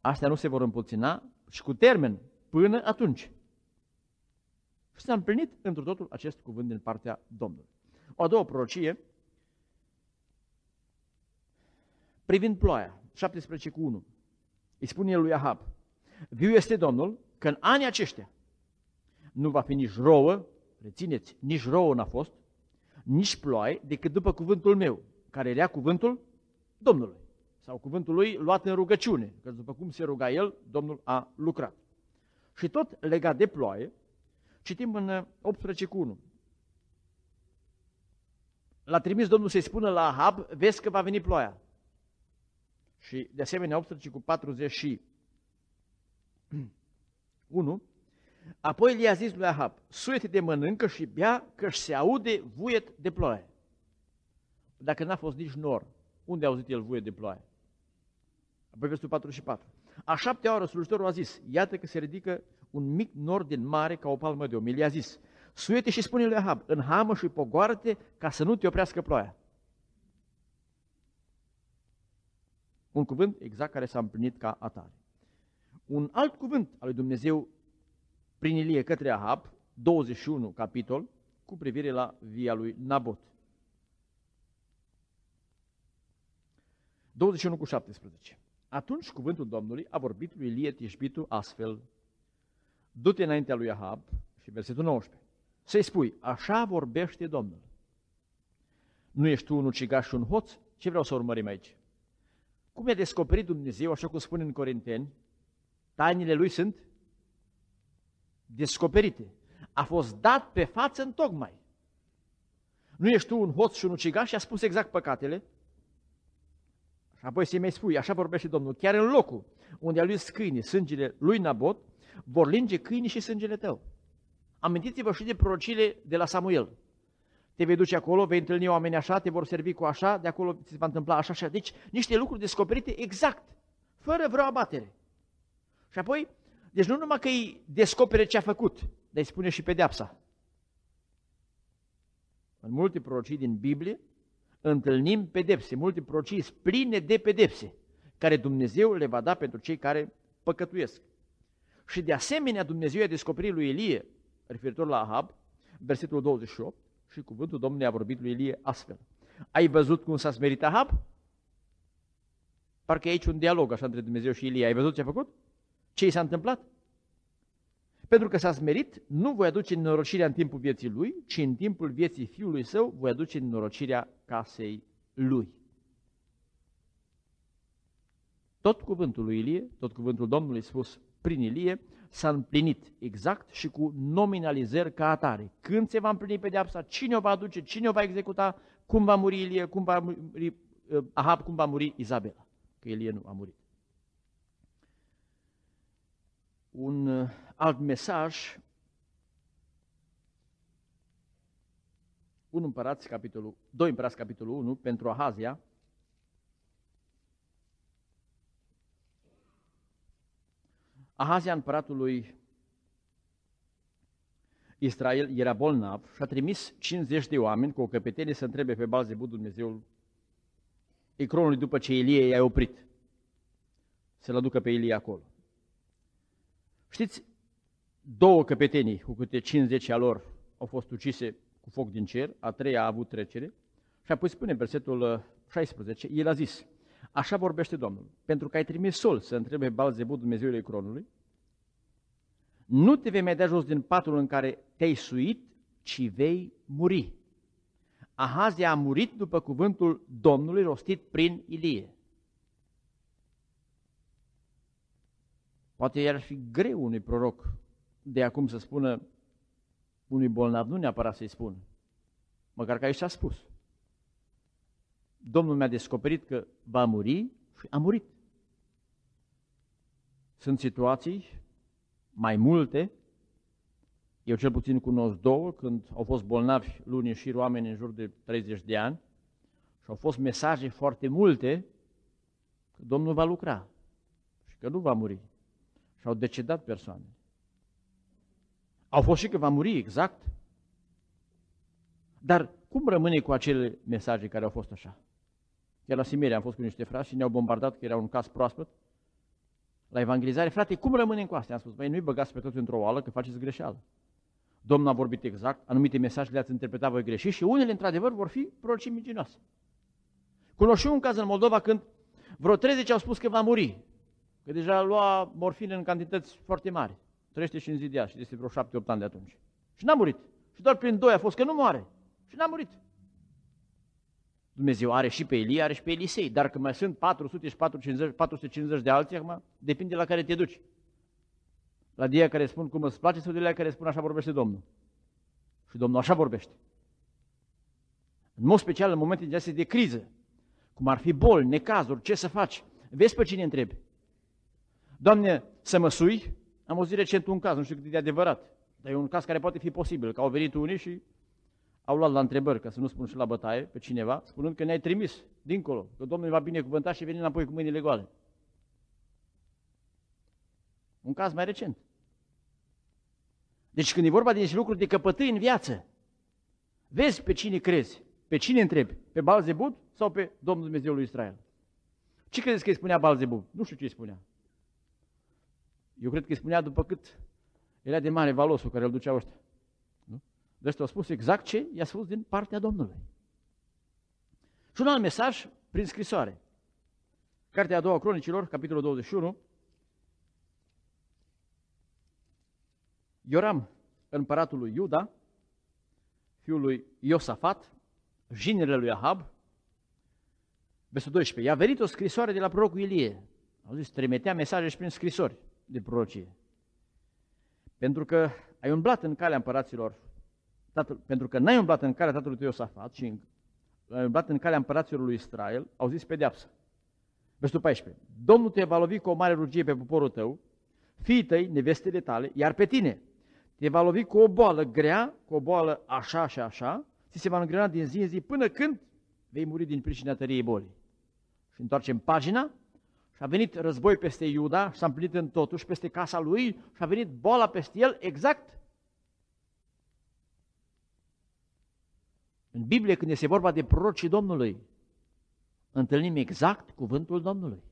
Astea nu se vor împuțina și cu termen, până atunci. Și s-a împlinit întru totul acest cuvânt din partea Domnului. O a doua prorocie, privind ploaia, 17:1, îi spune el lui Ahab, viu este Domnul că în anii aceștia nu va fi nici rouă, rețineți, nici rouă n-a fost, nici ploaie, decât după cuvântul meu, care era cuvântul Domnului, sau cuvântul lui luat în rugăciune, că după cum se ruga el, Domnul a lucrat. Și tot legat de ploaie, citim în 18:1. L-a trimis Domnul să-i spună la Ahab, vezi că va veni ploaia. Și de asemenea 18:41, apoi le-a zis lui Ahab, suiete de mănâncă și bea că-și se aude vuiet de ploaie. Dacă n-a fost nici nor, unde a auzit el vuiet de ploaie? Apoi versul 44. A 7-a oră slujitorul a zis, iată că se ridică un mic nor din mare ca o palmă de om. El i-a zis, suiete și spune lui Ahab, înhamă și pogoară-te ca să nu te oprească ploaia. Un cuvânt exact care s-a împlinit ca atare. Un alt cuvânt al lui Dumnezeu prin Ilie către Ahab, 21 capitol, cu privire la via lui Nabot. 21:17. Atunci cuvântul Domnului a vorbit lui Ilie Tishbitu astfel, du-te înaintea lui Ahab, și versetul 19, să-i spui, așa vorbește Domnul. Nu ești tu un ucigaș și un hoț? Ce vreau să urmărim aici? Cum i-a descoperit Dumnezeu, așa cum spune în Corinteni, tainele lui sunt descoperite. A fost dat pe față în tocmai. Nu ești tu un hoț și un ucigaș și a spus exact păcatele? Și apoi să-i mai spui, așa vorbește Domnul, chiar în locul unde a luat câinii sângele lui Nabot, vor linge câinii și sângele tău. Amintiți-vă și de prorocile de la Samuel. Te vei duce acolo, vei întâlni oameni așa, te vor servi cu așa, de acolo ți se va întâmpla așa, așa. Deci niște lucruri descoperite exact, fără vreo abatere. Și apoi, deci nu numai că îi descopere ce a făcut, dar îi spune și pedeapsa. În multe prorocii din Biblie întâlnim pedepse, multe prorocii sunt pline de pedepse, care Dumnezeu le va da pentru cei care păcătuiesc. Și de asemenea Dumnezeu i-a descoperit lui Ilie, referitor la Ahab, versetul 28, și cuvântul Domnului a vorbit lui Ilie astfel. Ai văzut cum s-a smerit Ahab? Parcă e aici un dialog așa între Dumnezeu și Ilie. Ai văzut ce a făcut? Ce i s-a întâmplat? Pentru că s-a smerit, nu voi aduce nenorocirea în timpul vieții lui, ci în timpul vieții fiului său voi aduce nenorocirea casei lui. Tot cuvântul lui Ilie, tot cuvântul Domnului spus prin Ilie, s-a împlinit exact și cu nominalizări ca atare. Când se va împlini pedeapsa, cine o va aduce, cine o va executa, cum va muri Ilie, cum va muri Ahab, cum va muri Izabela. Că Ilie nu a murit. Un alt mesaj, 1 Împărați, capitolul 2 Împărați, capitolul 1, pentru Ahazia. Ahazia, împăratul lui Israel, era bolnav și a trimis 50 de oameni cu o căpetenie să întrebe pe Baal-Zebub, Dumnezeul Ecronului, după ce Ilie i-a oprit, să-l aducă pe Ilie acolo. Știți, două căpetenii cu câte 50 a lor au fost ucise cu foc din cer, a treia a avut trecere și apoi spune versetul 16, el a zis, așa vorbește Domnul, pentru că ai trimis Sol să întrebe Baal-Zebub, Dumnezeul Ecronului, nu te vei mai da jos din patul în care te-ai suit, ci vei muri. Ahazia a murit după cuvântul Domnului rostit prin Ilie. Poate i-ar fi greu unui proroc de acum să spună unui bolnav, nu neapărat să-i spun, măcar că aici s-a spus. Domnul mi-a descoperit că va muri și a murit. Sunt situații mai multe, eu cel puțin cunosc două, când au fost bolnavi luni în șir oameni în jur de 30 de ani și au fost mesaje foarte multe că Domnul va lucra și că nu va muri. Și au decedat persoane. Au fost și că va muri, exact. Dar cum rămâne cu acele mesaje care au fost așa? Chiar la Simeria am fost cu niște frați și ne-au bombardat că era un caz proaspăt la evangelizare. Frate, cum rămânem cu astea? Am spus, băi, nu-i băgați pe toți într-o oală că faceți greșeală. Domnul a vorbit exact, anumite mesaje le-ați interpretat voi greșit și unele, într-adevăr, vor fi prorocii mincinoase. Cunosc și un caz în Moldova când vreo 30 au spus că va muri, că deja lua morfină în cantități foarte mari. Trăiește și în zi de azi și este vreo 7-8 ani de atunci. Și n-a murit. Și doar prin doi a fost că nu moare. Și n-a murit. Dumnezeu are și pe Ilie, are și pe Elisei, dar că mai sunt 400 și 450 de alții, acum depinde la care te duci. La dia care spun cum îți place sau de la care spun așa vorbește Domnul. Și Domnul așa vorbește. În mod special în momente de criză, cum ar fi boli, necazuri, ce să faci? Vezi pe cine întrebi. Doamne, să mă sui? Am auzit recent un caz, nu știu cât de adevărat, dar e un caz care poate fi posibil, că au venit unii și au luat la întrebări, ca să nu spun și la bătaie pe cineva, spunând că ne-ai trimis dincolo, că Domnul va binecuvânta și veni înapoi cu mâinile goale. Un caz mai recent. Deci când e vorba de niște lucruri de căpătâi în viață, vezi pe cine crezi, pe cine întrebi, pe Baal-Zebub sau pe Domnul Dumnezeul lui Israel? Ce credeți că îi spunea Baal-Zebub? Nu știu ce îi spunea. Eu cred că îi spunea după cât era de mare valosul care îl ducea ăștia. Nu? Deci au spus exact ce i-a spus din partea Domnului. Și un alt mesaj prin scrisoare. Cartea a doua Cronicilor, capitolul 21. Ioram, împăratul lui Iuda, fiul lui Iosafat, jinerele lui Ahab, versul 12. I-a venit o scrisoare de la prorocul Ilie. Au zis, trimitea mesaje și prin scrisori de prorocie. Pentru că ai umblat în calea împăraților, pentru că n-ai umblat în calea tatălui tău Iosafat, ci ai umblat în calea împăraților lui Israel, au zis pedeapsă. Versul 14. Domnul te va lovi cu o mare rugie pe poporul tău, fiii tăi, nevestele tale, iar pe tine te va lovi cu o boală grea, cu o boală așa și așa, ți se va îngrena din zi în zi până când vei muri din pricina tăriei bolii. Și întoarcem pagina. Și a venit război peste Iuda, s-a împlinit în totuși peste casa lui și a venit boala peste el exact. În Biblie, când este vorba de prorocii Domnului, întâlnim exact cuvântul Domnului.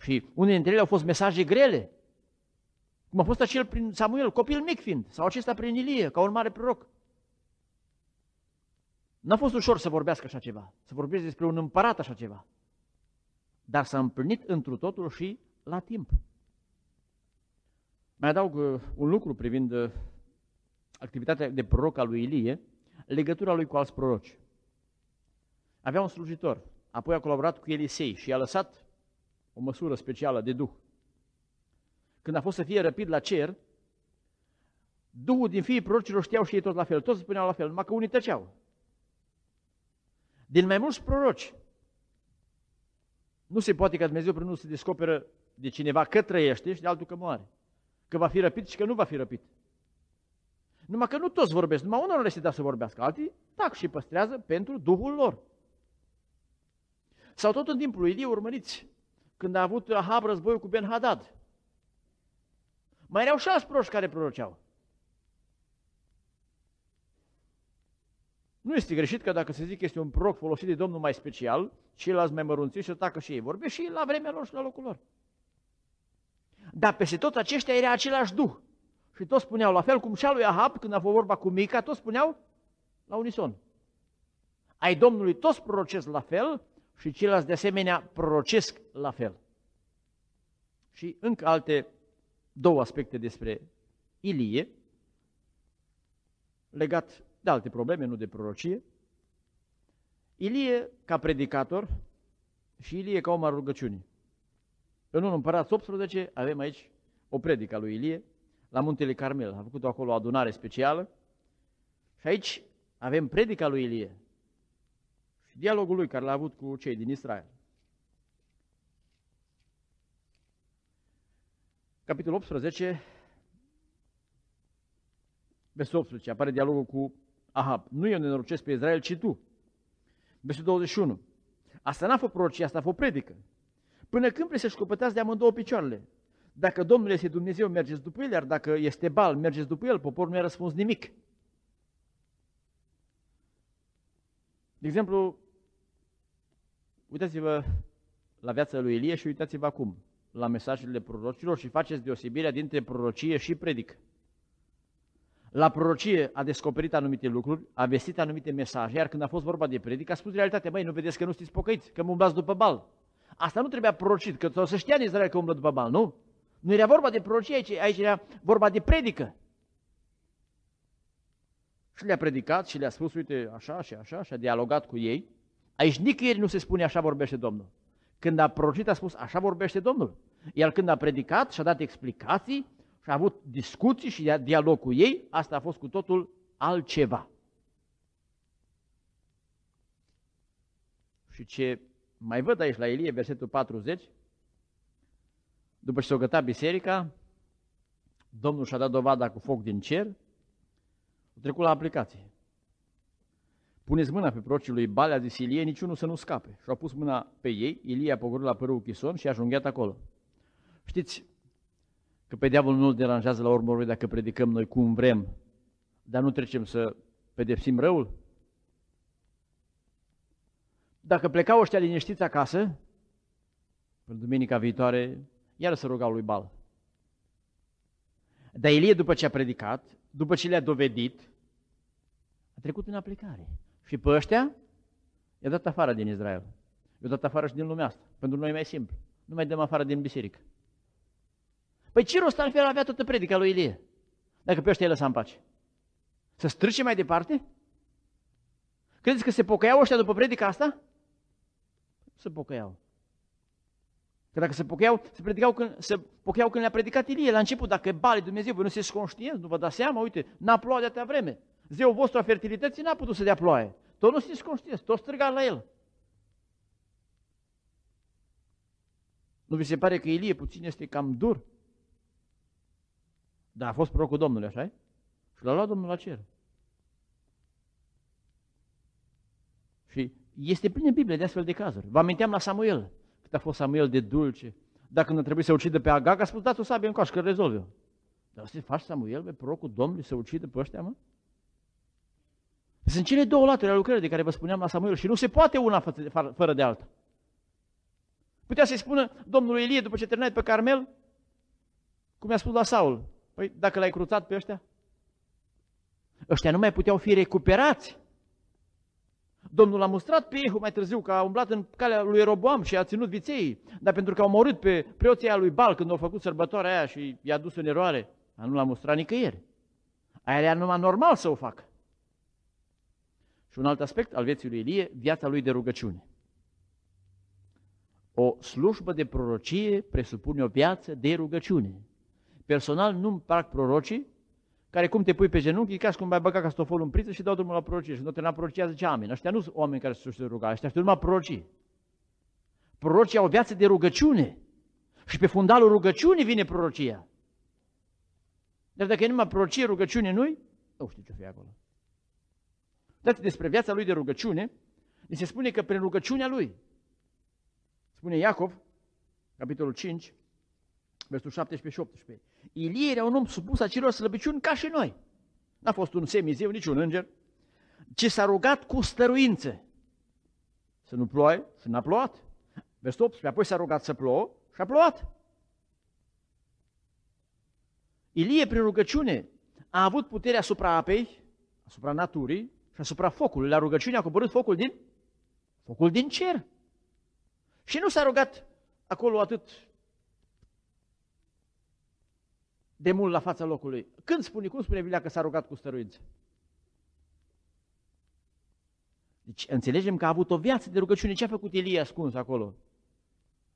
Și unele dintre ele au fost mesaje grele, cum a fost acel prin Samuel, copil mic fiind, sau acesta prin Ilie, ca un mare proroc. N-a fost ușor să vorbească așa ceva, să vorbească despre un împărat așa ceva, dar s-a împlinit întru totul și la timp. Mai adaug un lucru privind activitatea de proroc a lui Ilie, legătura lui cu alți proroci. Avea un slujitor, apoi a colaborat cu Elisei și i-a lăsat o măsură specială de Duh. Când a fost să fie răpit la cer, Duhul din fiii prorocilor știau și ei tot la fel, toți spuneau la fel, numai că unii tăceau. Din mai mulți proroci, nu se poate ca Dumnezeu prin unul se descoperă de cineva că trăiește și de altul că moare, că va fi răpit și că nu va fi răpit. Numai că nu toți vorbesc, numai unul le se dă să vorbească, alții tac și păstrează pentru Duhul lor. Sau tot în timpul lui Ilie, urmăriți, când a avut Ahab războiul cu Ben-Hadad. Mai erau și alți proroci care proroceau. Nu este greșit că dacă se zic că este un proroc folosit de Domnul mai special, ceilalți mai mărunțiți și atacă și ei. Vorbe și la vremea lor și la locul lor. Dar peste tot aceștia era același Duh. Și toți spuneau la fel cum și a lui Ahab, când a fost vorba cu Mica, toți spuneau la unison. Ai Domnului toți prorocesc la fel și ceilalți de asemenea prorocesc la fel. Și încă alte două aspecte despre Ilie, legat de alte probleme, nu de prorocie. Ilie ca predicator și Ilie ca om al rugăciunii. În 1 Împărați 18 avem aici o predică a lui Ilie la muntele Carmel. A făcut acolo o adunare specială și aici avem predica lui Ilie și dialogul lui care l-a avut cu cei din Israel. Capitolul 18, versul 18, apare dialogul cu Ahab. Nu eu nenorocesc pe Israel, ci tu. Versul 21. Asta n-a fost prorocie, asta a fost predică. Până când vreți să-și căpătați de amândouă picioarele? Dacă Domnul este Dumnezeu, mergeți după El, iar dacă este Baal, mergeți după El. Poporul nu i-a răspuns nimic. De exemplu, uitați-vă la viața lui Ilie și uitați-vă acum la mesajele prorocilor și faceți deosebirea dintre prorocie și predică. La prorocie a descoperit anumite lucruri, a vestit anumite mesaje, iar când a fost vorba de predică, a spus realitatea, măi, nu vedeți că nu sunteți pocăiți, că mă umblați după Baal. Asta nu trebuia prorocit, că să știa în Israel că umblă după Baal, nu? Nu era vorba de prorocie aici era vorba de predică. Și le-a predicat și le-a spus, uite, așa și așa, și a dialogat cu ei. Aici nicăieri nu se spune așa vorbește Domnul. Când a prorocit a spus așa vorbește Domnul. Iar când a predicat și a dat explicații, și a avut discuții și dialog cu ei, asta a fost cu totul altceva. Și ce mai văd aici la Ilie, versetul 40, după ce s-a gătat biserica, Domnul și-a dat dovada cu foc din cer, a trecut la aplicație. Puneți mâna pe prorocii lui Baal, a zis Ilie, niciunul să nu scape. Și-a pus mâna pe ei, Ilie a pogorât la părul Chison și a junghiat acolo. Știți, că pe diavolul nu-l deranjează la urmă dacă predicăm noi cum vrem, dar nu trecem să pedepsim răul. Dacă plecau ăștia liniștiți acasă, până duminica viitoare, iar să rugau lui Baal. Dar Ilie, după ce a predicat, după ce le-a dovedit, a trecut în aplicare. Și pe ăștia i-a dat afară din Israel. I-a dat afară și din lumea asta. Pentru noi e mai simplu. Nu mai dăm afară din biserică. Păi ce rost ar fi avea toată predica lui Ilie, dacă pe ăștia îi lăsa în pace? Să strice mai departe? Credeți că se pocăiau ăștia după predica asta? Se pocăiau. Că dacă se pocăiau, se pocăiau când le-a predicat Ilie la început. Dacă Baal e Dumnezeu, voi nu sunteți conștienți, nu vă dați seama, uite, n-a plouat de atâta vreme. Zeul vostru a fertilității n-a putut să dea ploaie. Tot nu sunteți conștienți, tot străgați la el. Nu vi se pare că Ilie puțin este cam dur? Dar a fost prorocul Domnului, așa-i? Și l-a luat Domnul la cer. Și este plin în Biblie de astfel de cazuri. Vă aminteam la Samuel, cât a fost Samuel de dulce. Dacă nu trebuie să ucidă pe Agag, a spus, dați o sabie în coașă, că rezolvă. Dar să faci Samuel, pe prorocul Domnului, să ucidă pe ăștia, mă? Sunt cele două laturi ale lucrării de care vă spuneam la Samuel și nu se poate una fără de alta. Putea să-i spună domnului Ilie, după ce terminai pe Carmel, cum i-a spus la Saul, păi dacă l-ai cruțat pe ăștia, ăștia nu mai puteau fi recuperați. Domnul l-a mustrat pe Iehu mai târziu, că a umblat în calea lui Roboam și a ținut viței, dar pentru că au omorât pe preoții aia lui Baal când au făcut sărbătoarea aia și i-a dus în eroare, nu l-a mustrat nicăieri. Aia era numai normal să o facă. Și un alt aspect al vieții lui Ilie, viața lui de rugăciune. O slujbă de prorocie presupune o viață de rugăciune. Personal nu-mi plac prorocii care cum te pui pe genunchi, e ca și cum ai băga castofolul în priță și dau drumul la prorocie. Și nu termina prorocia, zice amin. Ăștia nu sunt oameni care se ruga, ăștia sunt numai prorocii. Prorocii au o viață de rugăciune și pe fundalul rugăciunii vine prorocia. Dar dacă e numai prorocie, rugăciune nu-i, nu știu ce fie acolo. Dați despre viața lui de rugăciune, ni se spune că prin rugăciunea lui, spune Iacov, capitolul 5, versul 17 și 18, Ilie era un om supus acelor slăbiciuni ca și noi. N-a fost un semiziu, nici un înger, ci s-a rugat cu stăruință. Să nu ploaie, să n-a plouat. Versul 18, apoi s-a rugat să plouă și a plouat. Ilie, prin rugăciune, a avut puterea asupra apei, asupra naturii și asupra focului. La rugăciune a coborât focul din cer. Și nu s-a rugat acolo atât de mult la fața locului. Când spune, cum spune Biblia că s-a rugat cu stăruință? Deci înțelegem că a avut o viață de rugăciune. Ce a făcut Ilie ascuns acolo?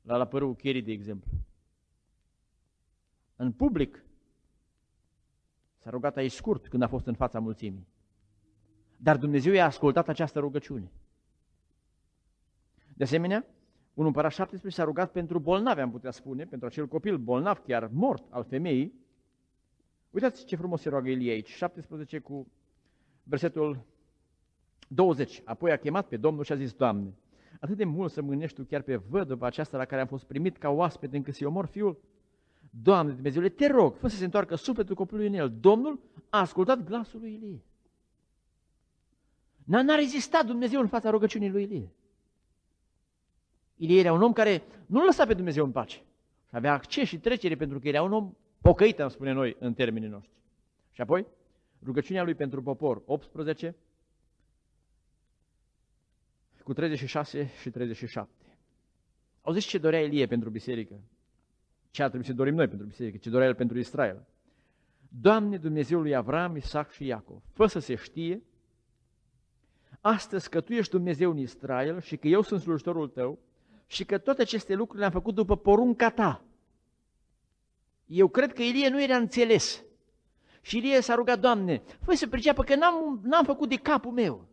La părul Cherit, de exemplu. În public s-a rugat aici scurt când a fost în fața mulțimii. Dar Dumnezeu i-a ascultat această rugăciune. De asemenea, 1 Împărați 17 s-a rugat pentru bolnavi, am putea spune, pentru acel copil bolnav, chiar mort, al femeii. Uitați ce frumos se roagă Ilie aici, 17 cu versetul 20. Apoi a chemat pe Domnul și a zis, Doamne, atât de mult să mânești Tu chiar pe văduva aceasta la care am fost primit ca oaspete încât să-i omor fiul? Doamne Dumnezeule, te rog, fă să se întoarcă sufletul copilului în el. Domnul a ascultat glasul lui Ilie. N-a rezistat Dumnezeu în fața rugăciunii lui Ilie. Ilie era un om care nu lăsa pe Dumnezeu în pace. Și avea acces și trecere pentru că era un om pocăit, am spune noi, în termenii noștri. Și apoi, rugăciunea lui pentru popor, 18, cu 36 și 37. Auziți ce dorea Ilie pentru biserică? Ce ar trebui să dorim noi pentru biserică? Ce dorea el pentru Israel? Doamne Dumnezeul lui Avram, Isaac și Iacov, fă să se știe astăzi că Tu ești Dumnezeu în Israel și că eu sunt slujitorul Tău și că toate aceste lucruri le-am făcut după porunca Ta. Eu cred că Ilie nu era înțeles. Și Ilie s-a rugat, Doamne, fă să priceapă că n-am făcut de capul meu.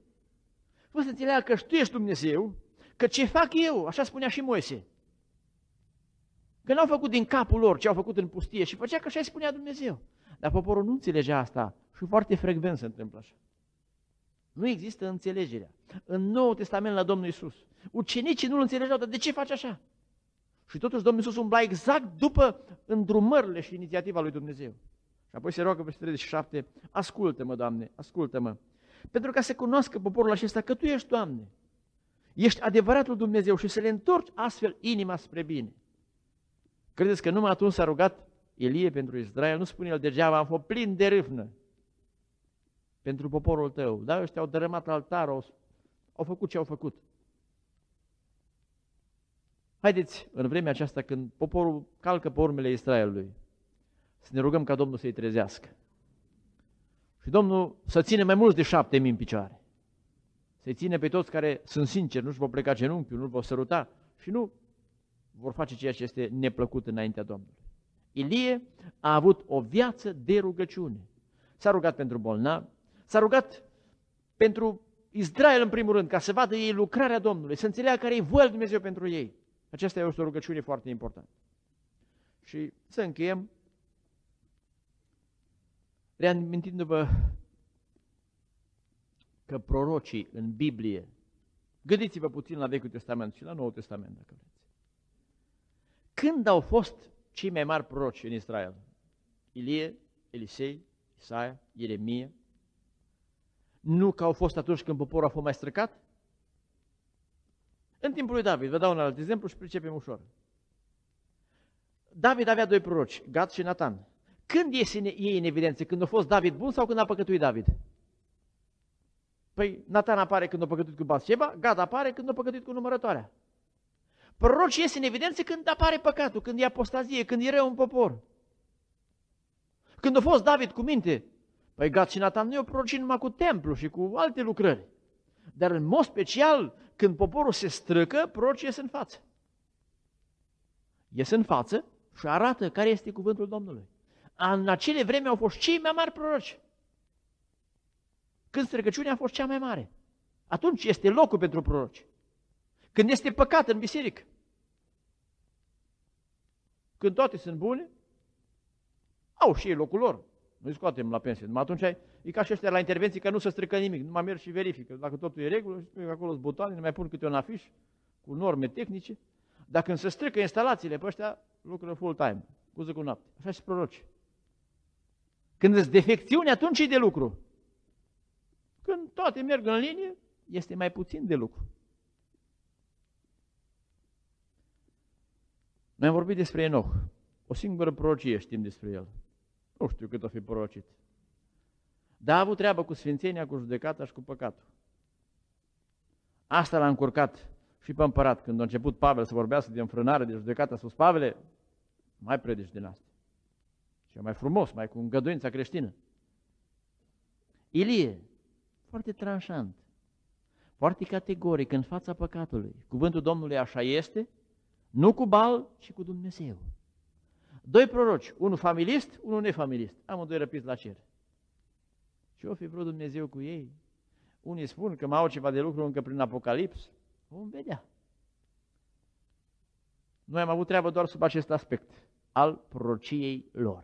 Fă să înțeleagă că Tu ești Dumnezeu, că ce fac eu, așa spunea și Moise, că n-au făcut din capul lor ce au făcut în pustie și făcea că așa îi spunea Dumnezeu. Dar poporul nu înțelegea asta și foarte frecvent se întâmplă așa. Nu există înțelegerea. În Noul Testament la Domnul Isus, ucenicii nu-L înțelegeau, dar de ce faci așa? Și totuși Domnul Isus umbla exact după îndrumările și inițiativa lui Dumnezeu. Și apoi se roagă versetul 37, ascultă-mă, Doamne, ascultă-mă, pentru ca să cunoască poporul acesta că Tu ești, Doamne, ești adevăratul Dumnezeu și să le întorci astfel inima spre bine. Credeți că numai atunci s-a rugat Ilie pentru Israel? Nu spune el degeaba, am fost plin de râvnă pentru poporul Tău. Da, ăștia au dărâmat altarul, au făcut ce au făcut. Haideți, în vremea aceasta, când poporul calcă pe urmele Israelului, să ne rugăm ca Domnul să-i trezească. Și Domnul să ține mai mulți de 7000 în picioare. Să-i ține pe toți care sunt sinceri, nu-și vor pleca genunchiul, nu-și vor săruta și nu vor face ceea ce este neplăcut înaintea Domnului. Ilie a avut o viață de rugăciune. S-a rugat pentru bolnavi, s-a rugat pentru Israel în primul rând, ca să vadă ei lucrarea Domnului, să înțeleagă care e voia lui Dumnezeu pentru ei. Aceasta este o rugăciune foarte importantă. Și să încheiem reamintindu-vă că prorocii în Biblie, gândiți-vă puțin la Vechiul Testament și la Noul Testament, dacă vreți. Când au fost cei mai mari proroci în Israel? Ilie, Elisei, Isaia, Ieremia. Nu că au fost atunci când poporul a fost mai străcat? În timpul lui David, vă dau un alt exemplu și pricepem ușor. David avea doi proroci, Gad și Natan. Când iese ei în evidență? Când a fost David bun sau când a păcătuit David? Păi Natan apare când a păcătuit cu Batseba, Gad apare când a păcătuit cu numărătoarea. Proroci iese în evidență când apare păcatul, când e apostazie, când e rău în popor. Când a fost David cu minte, păi Gad și Natan nu i-au prorocit numai cu templu și cu alte lucrări. Dar în mod special, când poporul se străcă, prorocii ies în față. Ies în față și arată care este cuvântul Domnului. În acele vreme au fost cei mai mari proroci. Când străcăciunea a fost cea mai mare. Atunci este locul pentru proroci. Când este păcat în biserică. Când toate sunt bune, au și ei locul lor. Noi scoatem la pensie, numai atunci e ca și ăștia la intervenții că nu se strică nimic, numai merg și verifică. Dacă totul e în regulă, acolo sunt butoane, ne mai pun câte un afiș cu norme tehnice. Dar când se strică instalațiile, pe ăștia lucră full time, cu zi cu noapte. Așa și proroci. Când îți defecțiuni, atunci e de lucru. Când toate merg în linie, este mai puțin de lucru. Noi am vorbit despre Enoch. O singură prorocie știm despre el. Nu știu cât o fi prorocit. Dar a avut treabă cu sfințenia, cu judecata și cu păcatul. Asta l-a încurcat și pe împărat. Când a început Pavel să vorbească de înfrânare, de judecata, a spus, Pavele, mai predici din asta. Și mai frumos, mai cu îngăduința creștină. Ilie, foarte tranșant, foarte categoric în fața păcatului. Cuvântul Domnului așa este, nu cu Baal, ci cu Dumnezeu. Doi proroci, unul familist, unul nefamilist. Amândoi răpiți la cer. Ce-o fi vrut Dumnezeu cu ei? Unii spun că mai au ceva de lucru încă prin Apocalips. Vom vedea. Noi am avut treabă doar sub acest aspect al prorociei lor.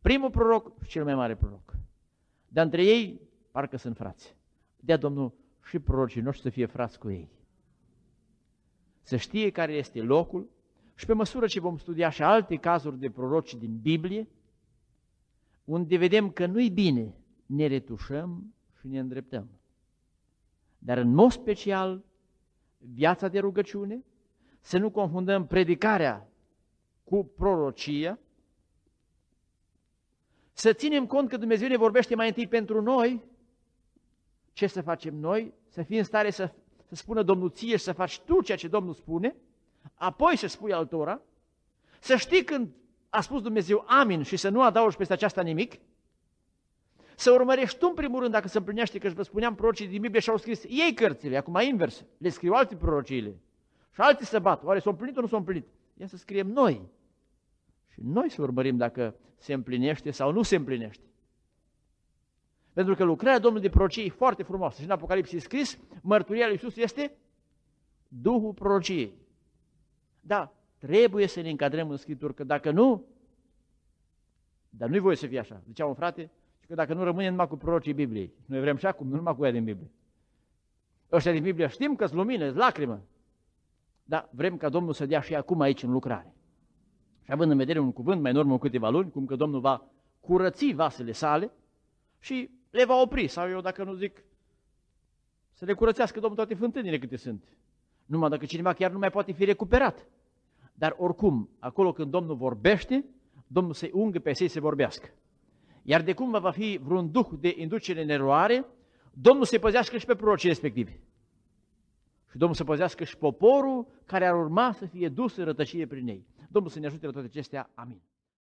Primul proroc și cel mai mare proroc. Dar între ei parcă sunt frați. Dea Domnul și prorocii noștri să fie frați cu ei. Să știe care este locul. Și pe măsură ce vom studia și alte cazuri de proroci din Biblie, unde vedem că nu-i bine, ne retușăm și ne îndreptăm. Dar în mod special, viața de rugăciune, să nu confundăm predicarea cu prorocia, să ținem cont că Dumnezeu ne vorbește mai întâi pentru noi, ce să facem noi, să fim în stare să spună Domnul ție și să faci tu ceea ce Domnul spune, apoi să spui altora, să știi când a spus Dumnezeu amin și să nu adaugi peste aceasta nimic, să urmărești tu în primul rând dacă se împlinește, că își vă spuneam prorocii din Biblie și au scris ei cărțile, acum invers, le scriu alții prorociile și alții se bat, oare s-au împlinit sau nu s-au împlinit? Ia să scriem noi și noi să urmărim dacă se împlinește sau nu se împlinește. Pentru că lucrarea Domnului de prorocie e foarte frumoasă și în Apocalipsie e scris, mărturia lui Isus este Duhul prorociei. Da, trebuie să ne încadrăm în Scriptură, că dacă nu, dar nu-i voie să fie așa. Zicea un frate, că dacă nu rămâne numai cu prorocii Bibliei, noi vrem și acum, nu numai cu ea din Biblie. Ăștia din Biblie știm că-s lumină, -s lacrimă, dar vrem ca Domnul să dea și acum aici în lucrare. Și având în vedere un cuvânt mai în urmă în câteva luni, cum că Domnul va curăți vasele sale și le va opri, sau eu dacă nu zic, să le curățească Domnul toate fântânile câte sunt. Numai dacă cineva chiar nu mai poate fi recuperat. Dar oricum, acolo când Domnul vorbește, Domnul se ungă pe ei să vorbească. Iar de cum va fi vreun duh de inducere în eroare, Domnul se păzească și pe prorocii respectivi. Și Domnul se păzească și poporul care ar urma să fie dus în rătăcire prin ei. Domnul să ne ajute la toate acestea. Amin.